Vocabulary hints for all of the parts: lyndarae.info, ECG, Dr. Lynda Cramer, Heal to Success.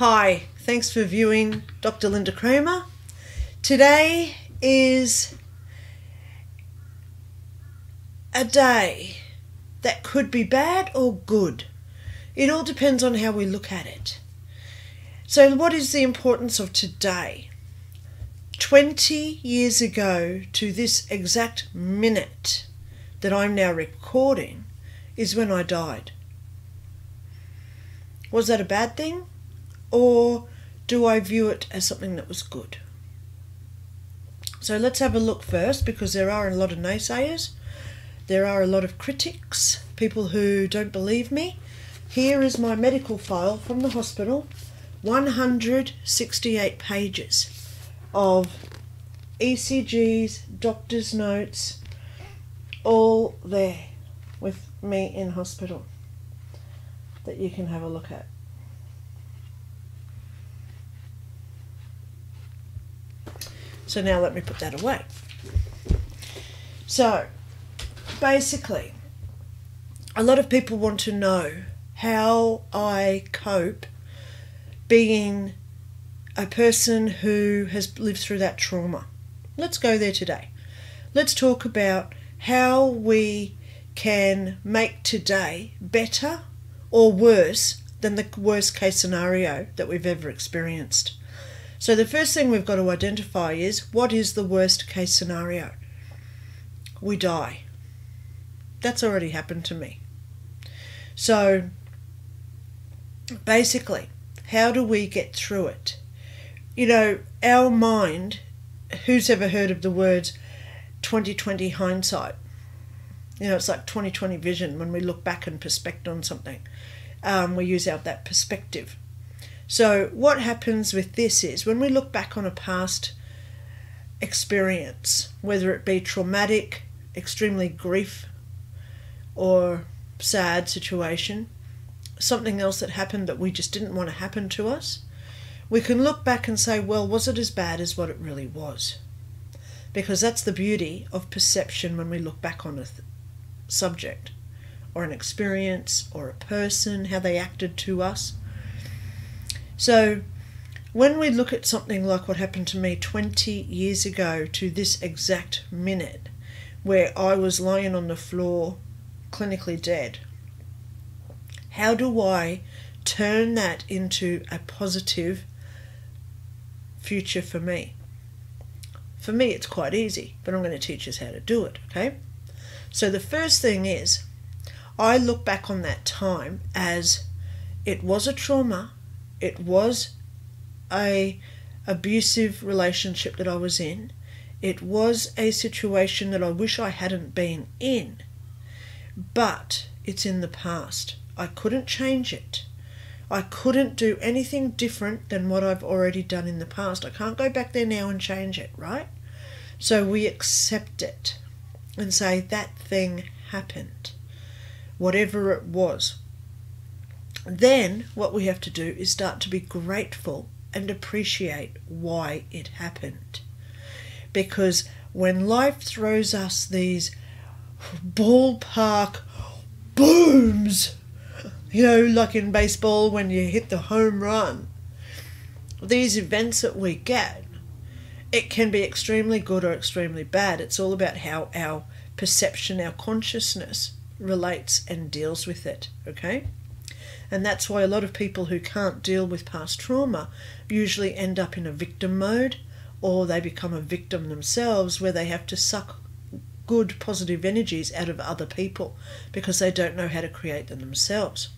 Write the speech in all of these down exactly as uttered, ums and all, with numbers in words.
Hi, thanks for viewing Doctor Lynda Cramer. Today is a day that could be bad or good. It all depends on how we look at it. So what is the importance of today? twenty years ago to this exact minute that I'm now recording is when I died. Was that a bad thing? Or do I view it as something that was good? So let's have a look first, because there are a lot of naysayers. There are a lot of critics, people who don't believe me. Here is my medical file from the hospital. one hundred sixty-eight pages of E C Gs, doctor's notes, all there with me in hospital that you can have a look at. So now let me put that away. So basically, a lot of people want to know how I cope being a person who has lived through that trauma. Let's go there today. Let's talk about how we can make today better or worse than the worst case scenario that we've ever experienced. So the first thing we've got to identify is, what is the worst case scenario? We die. That's already happened to me. So basically, how do we get through it? You know, our mind, who's ever heard of the words twenty twenty hindsight? You know, it's like twenty twenty vision. When we look back and perspect on something, um, we use out that perspective. So what happens with this is, when we look back on a past experience, whether it be traumatic, extremely grief or sad situation, something else that happened that we just didn't want to happen to us, we can look back and say, well, was it as bad as what it really was? Because that's the beauty of perception when we look back on a th- subject or an experience or a person, how they acted to us. So when we look at something like what happened to me twenty years ago to this exact minute, where I was lying on the floor, clinically dead, how do I turn that into a positive future for me? For me, it's quite easy, but I'm going to teach us how to do it, okay? So the first thing is, I look back on that time as, it was a trauma. It was a abusive relationship that I was in. It was a situation that I wish I hadn't been in, but it's in the past. I couldn't change it. I couldn't do anything different than what I've already done in the past. I can't go back there now and change it, right? So we accept it and say, that thing happened, whatever it was. Then what we have to do is start to be grateful and appreciate why it happened. Because when life throws us these ballpark booms, you know, like in baseball when you hit the home run, these events that we get, it can be extremely good or extremely bad. It's all about how our perception, our consciousness relates and deals with it, okay? And that's why a lot of people who can't deal with past trauma usually end up in a victim mode, or they become a victim themselves, where they have to suck good positive energies out of other people because they don't know how to create them themselves.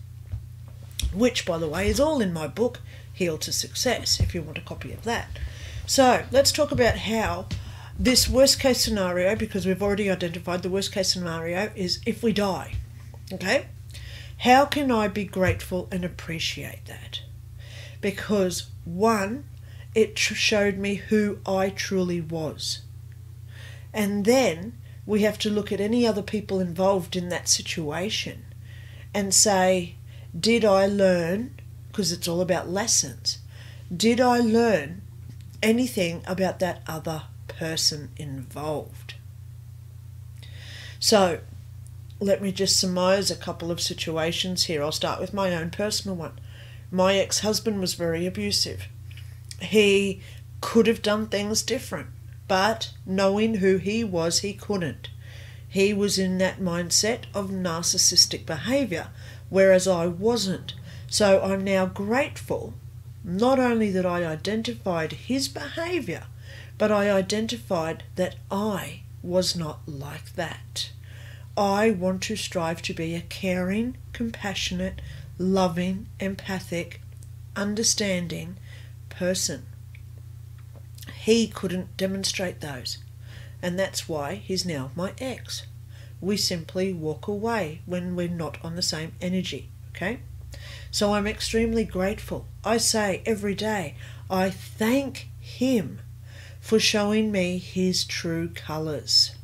Which, by the way, is all in my book, Heal to Success, if you want a copy of that. So let's talk about how this worst case scenario, because we've already identified the worst case scenario is if we die, okay? How can I be grateful and appreciate that? Because one, it showed me who I truly was. And then we have to look at any other people involved in that situation and say, did I learn, because it's all about lessons, did I learn anything about that other person involved? So let me just surmise a couple of situations here. I'll start with my own personal one. My ex-husband was very abusive. He could have done things different, but knowing who he was, he couldn't. He was in that mindset of narcissistic behavior, whereas I wasn't. So I'm now grateful, not only that I identified his behavior, but I identified that I was not like that. I want to strive to be a caring, compassionate, loving, empathic, understanding person. He couldn't demonstrate those, and that's why he's now my ex. We simply walk away when we're not on the same energy, okay? So I'm extremely grateful. I say every day, I thank him for showing me his true colors.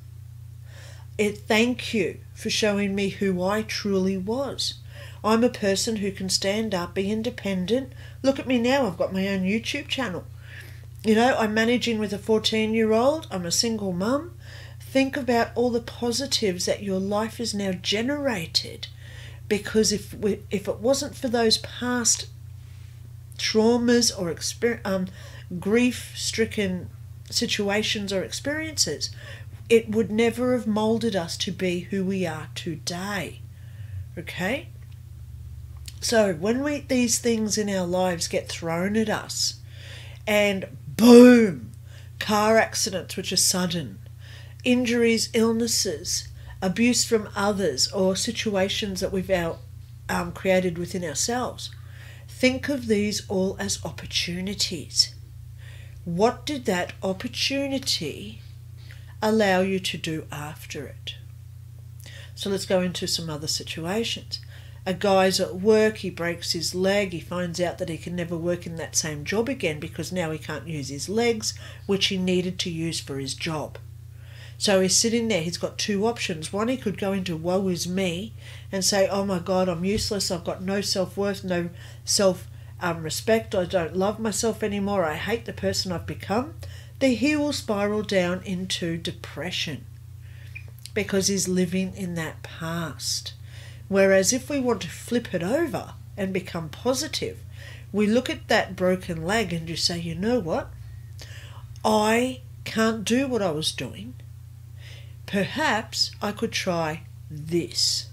It, thank you for showing me who I truly was. I'm a person who can stand up, be independent. Look at me now, I've got my own YouTube channel. You know, I'm managing with a fourteen-year-old. I'm a single mum. Think about all the positives that your life is now generated, because if we, if it wasn't for those past traumas or experience, um, grief-stricken situations or experiences, it would never have molded us to be who we are today, okay? So when we, these things in our lives get thrown at us, and boom, car accidents which are sudden, injuries, illnesses, abuse from others, or situations that we've our, um, created within ourselves, think of these all as opportunities. What did that opportunity allow you to do after it? So let's go into some other situations. A guy's at work, he breaks his leg, he finds out that he can never work in that same job again because now he can't use his legs, which he needed to use for his job. So he's sitting there, he's got two options. One, he could go into woe is me and say, oh my God, I'm useless, I've got no self-worth, no self-respect, um, I don't love myself anymore, I hate the person I've become. Then he will spiral down into depression because he's living in that past. Whereas if we want to flip it over and become positive, we look at that broken leg and you say, you know what? I can't do what I was doing. Perhaps I could try this.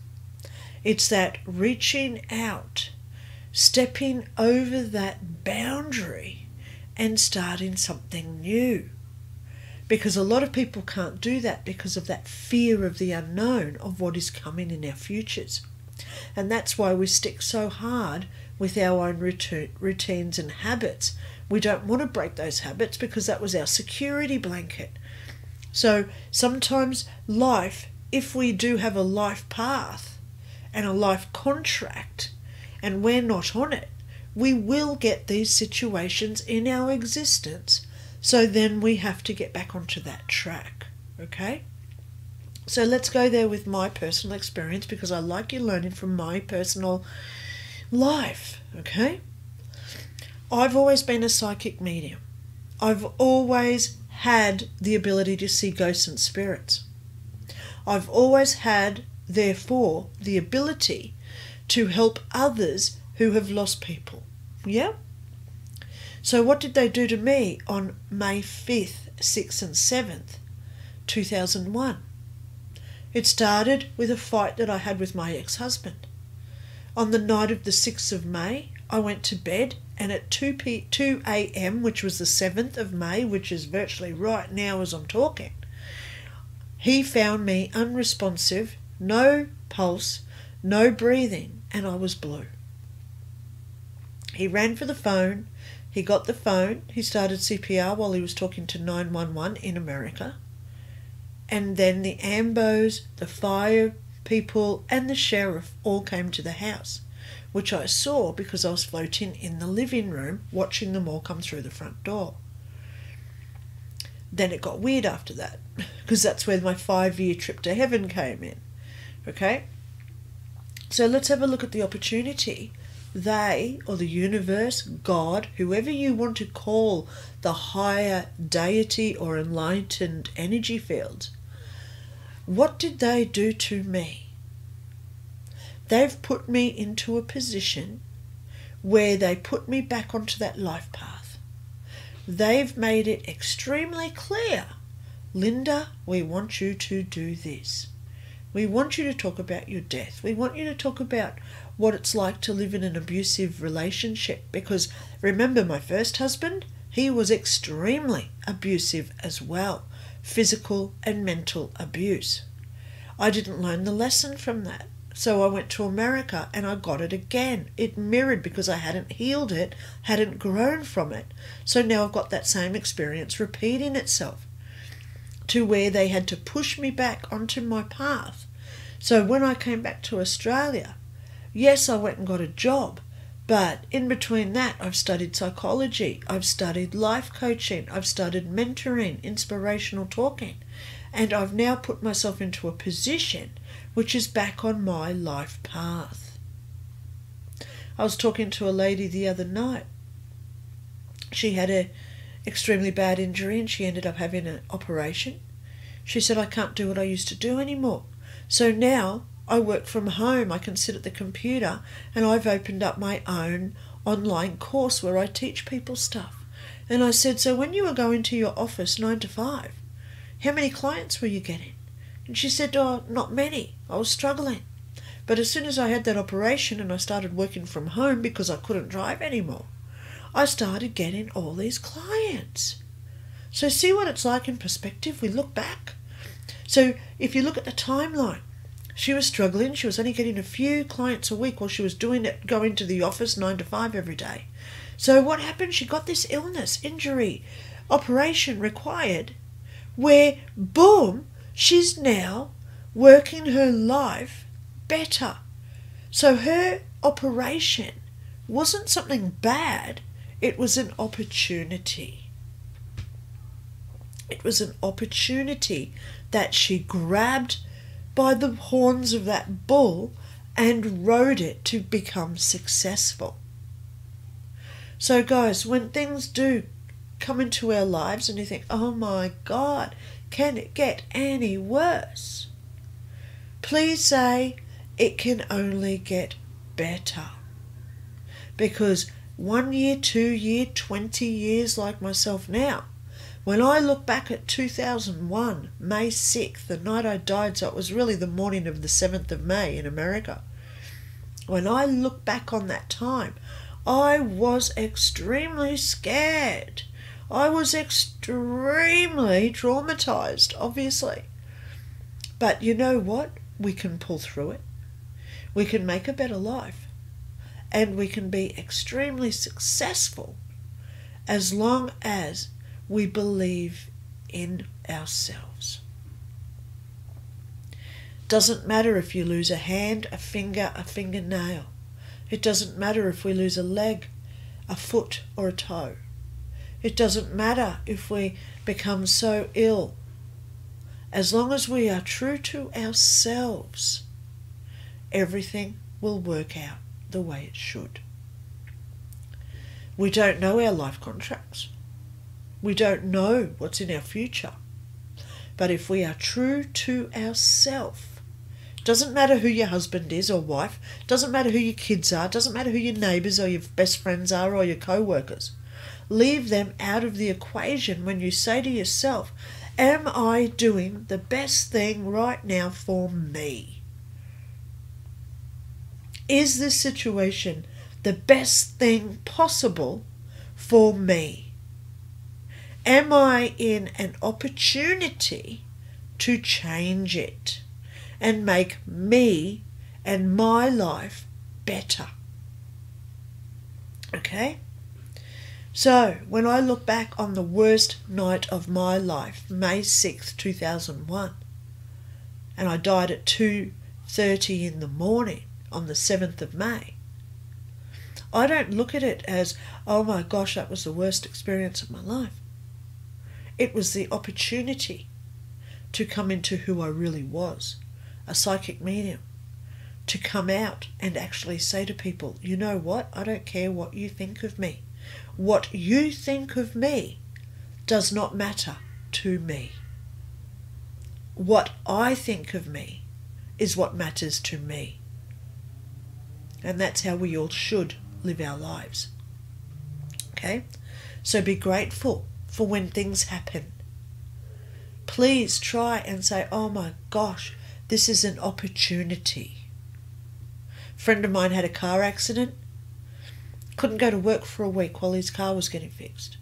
It's that reaching out, stepping over that boundary, and starting something new. Because a lot of people can't do that because of that fear of the unknown, of what is coming in our futures. And that's why we stick so hard with our own routines and habits. We don't want to break those habits because that was our security blanket. So sometimes life, if we do have a life path and a life contract and we're not on it, we will get these situations in our existence. So then we have to get back onto that track, okay? So let's go there with my personal experience because I like you learning from my personal life, okay? I've always been a psychic medium. I've always had the ability to see ghosts and spirits. I've always had, therefore, the ability to help others who have lost people. Yeah? So what did they do to me on May fifth, sixth and seventh, two thousand one? It started with a fight that I had with my ex-husband. On the night of the sixth of May, I went to bed, and at two a m, which was the seventh of May, which is virtually right now as I'm talking, he found me unresponsive, no pulse, no breathing, and I was blue. He ran for the phone, he got the phone, he started C P R while he was talking to nine one one in America. And then the A M B Os, the fire people and the sheriff all came to the house, which I saw because I was floating in the living room watching them all come through the front door. Then it got weird after that because that's where my five-year trip to heaven came in, okay? So let's have a look at the opportunity. They, or the universe, God, whoever you want to call the higher deity or enlightened energy fields, what did they do to me? They've put me into a position where they put me back onto that life path. They've made it extremely clear, Lynda, we want you to do this. We want you to talk about your death. We want you to talk about what it's like to live in an abusive relationship, because remember my first husband, he was extremely abusive as well, physical and mental abuse. I didn't learn the lesson from that. So I went to America and I got it again. It mirrored because I hadn't healed it, hadn't grown from it. So now I've got that same experience repeating itself to where they had to push me back onto my path. So when I came back to Australia, yes, I went and got a job, but in between that, I've studied psychology, I've studied life coaching, I've studied mentoring, inspirational talking, and I've now put myself into a position which is back on my life path. I was talking to a lady the other night. She had an extremely bad injury and she ended up having an operation. She said, I can't do what I used to do anymore. So now I work from home, I can sit at the computer, and I've opened up my own online course where I teach people stuff. And I said, so when you were going to your office nine to five, how many clients were you getting? And she said, oh, not many. I was struggling. But as soon as I had that operation and I started working from home because I couldn't drive anymore, I started getting all these clients. So see what it's like in perspective. We look back. So if you look at the timeline, she was struggling. She was only getting a few clients a week while she was doing it, going to the office nine to five every day. So what happened? She got this illness, injury, operation required, where, boom, she's now working her life better. So her operation wasn't something bad. It was an opportunity. It was an opportunity that she grabbed by the horns of that bull and rode it to become successful. So guys, when things do come into our lives and you think, oh my God, can it get any worse? Please say it can only get better. Because one year, two year, twenty years like myself now, when I look back at two thousand one, May sixth, the night I died, so it was really the morning of the seventh of May in America. When I look back on that time, I was extremely scared. I was extremely traumatized, obviously. But you know what? We can pull through it. We can make a better life. And we can be extremely successful as long as we believe in ourselves. Doesn't matter if you lose a hand, a finger, a fingernail. It doesn't matter if we lose a leg, a foot, or a toe. It doesn't matter if we become so ill. As long as we are true to ourselves, everything will work out the way it should. We don't know our life contracts. We don't know what's in our future. But if we are true to ourselves, doesn't matter who your husband is or wife, doesn't matter who your kids are, doesn't matter who your neighbours or your best friends are or your co-workers. Leave them out of the equation when you say to yourself, am I doing the best thing right now for me? Is this situation the best thing possible for me? Am I in an opportunity to change it and make me and my life better? Okay? So, when I look back on the worst night of my life, May sixth, two thousand one, and I died at two thirty in the morning on the seventh of May, I don't look at it as, oh my gosh, that was the worst experience of my life. It was the opportunity to come into who I really was, a psychic medium, to come out and actually say to people, you know what, I don't care what you think of me. What you think of me does not matter to me. What I think of me is what matters to me. And that's how we all should live our lives. Okay? So be grateful for when things happen. Please try and say, oh my gosh, this is an opportunity. A friend of mine had a car accident. Couldn't go to work for a week while his car was getting fixed.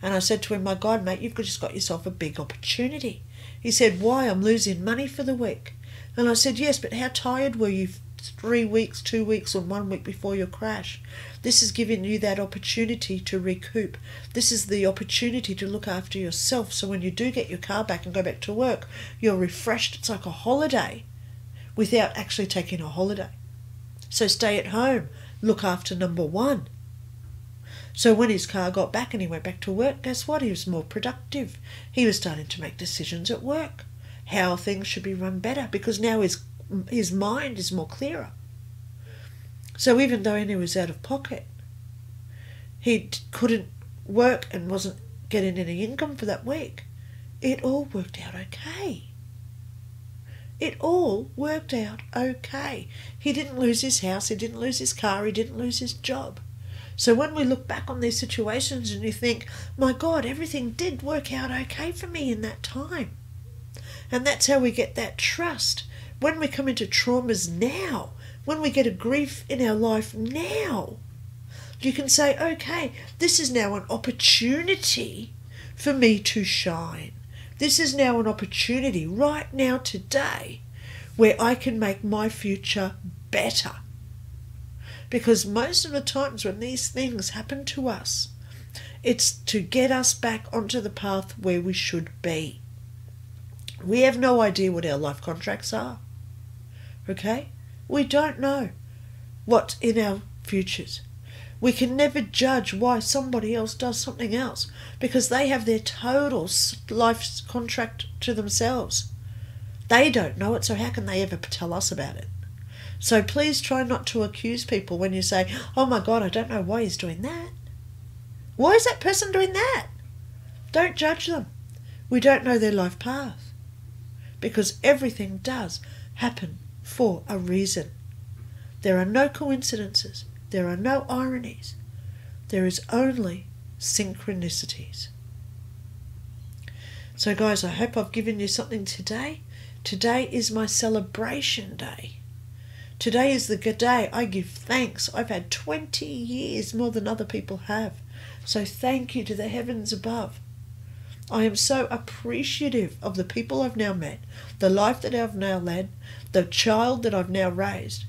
And I said to him, my God, mate, you've just got yourself a big opportunity. He said, why? I'm losing money for the week. And I said, yes, but how tired were you three weeks, two weeks, or one week before your crash? This is giving you that opportunity to recoup. This is the opportunity to look after yourself. So when you do get your car back and go back to work, you're refreshed. It's like a holiday without actually taking a holiday. So stay at home. Look after number one. So when his car got back and he went back to work, guess what? He was more productive. He was starting to make decisions at work, how things should be run better, because now his his mind is more clearer. So even though he was out of pocket, he couldn't work and wasn't getting any income for that week, it all worked out okay. It all worked out okay. He didn't lose his house, he didn't lose his car, he didn't lose his job. So when we look back on these situations and you think, my God, everything did work out okay for me in that time. And that's how we get that trust. When we come into traumas now, when we get a grief in our life now, you can say, okay, this is now an opportunity for me to shine. This is now an opportunity right now today where I can make my future better. Because most of the times when these things happen to us, it's to get us back onto the path where we should be. We have no idea what our life contracts are. Okay? We don't know what's in our futures. We can never judge why somebody else does something else because they have their total life contract to themselves. They don't know it, so how can they ever tell us about it? So please try not to accuse people when you say, oh my God, I don't know why he's doing that. Why is that person doing that? Don't judge them. We don't know their life path because everything does happen for a reason. There are no coincidences. There are no ironies. There is only synchronicities. So guys, I hope I've given you something today. Today is my celebration day. Today is the day I give thanks. I've had twenty years more than other people have. So thank you to the heavens above. I am so appreciative of the people I've now met, the life that I've now led, the child that I've now raised.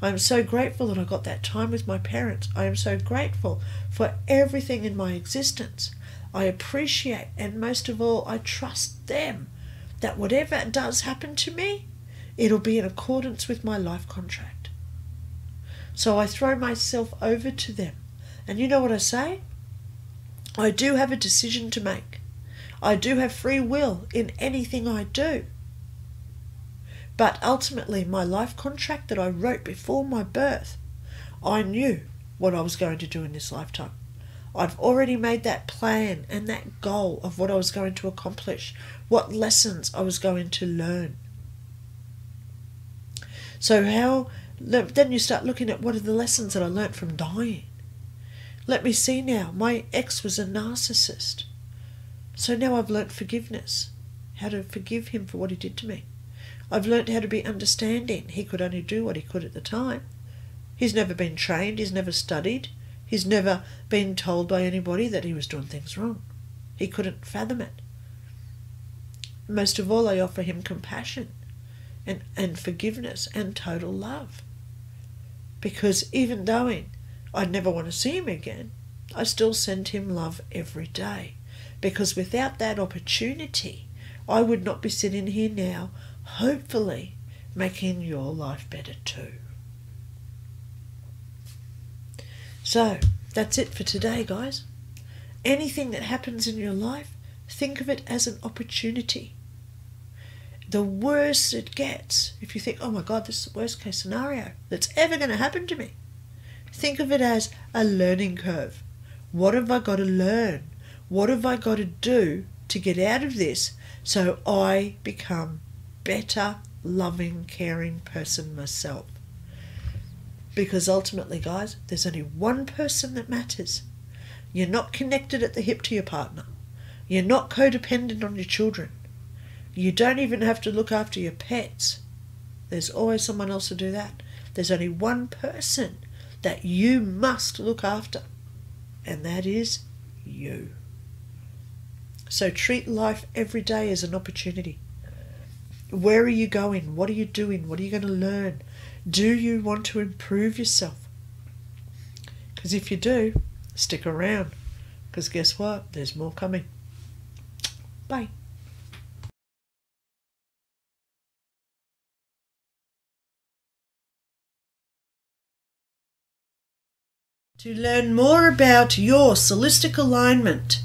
I am so grateful that I got that time with my parents. I am so grateful for everything in my existence. I appreciate, and most of all, I trust them that whatever does happen to me, it'll be in accordance with my life contract. So I throw myself over to them. And you know what I say? I do have a decision to make. I do have free will in anything I do. But ultimately, my life contract that I wrote before my birth, I knew what I was going to do in this lifetime. I've already made that plan and that goal of what I was going to accomplish, what lessons I was going to learn. So how, then you start looking at what are the lessons that I learnt from dying. Let me see now, my ex was a narcissist. So now I've learnt forgiveness, how to forgive him for what he did to me. I've learnt how to be understanding. He could only do what he could at the time. He's never been trained. He's never studied. He's never been told by anybody that he was doing things wrong. He couldn't fathom it. Most of all, I offer him compassion and, and forgiveness and total love. Because even though I'd never want to see him again, I still send him love every day. Because without that opportunity, I would not be sitting here now, hopefully making your life better too. So that's it for today, guys. Anything that happens in your life, think of it as an opportunity. The worse it gets, if you think, oh my God, this is the worst case scenario that's ever going to happen to me, think of it as a learning curve. What have I got to learn? What have I got to do to get out of this so I become better, loving, caring person myself? Because ultimately, guys, there's only one person that matters. You're not connected at the hip to your partner. You're not codependent on your children. You don't even have to look after your pets. There's always someone else to do that. There's only one person that you must look after, and that is you. So treat life every day as an opportunity. Where are you going? What are you doing? What are you going to learn? Do you want to improve yourself? Because if you do, stick around. Because guess what? There's more coming. Bye. To learn more about your holistic alignment,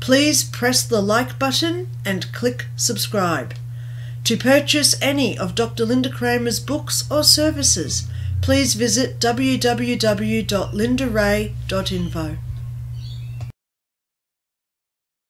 please press the like button and click subscribe. To purchase any of Doctor Lynda Cramer's books or services, please visit w w w dot lynda rae dot info.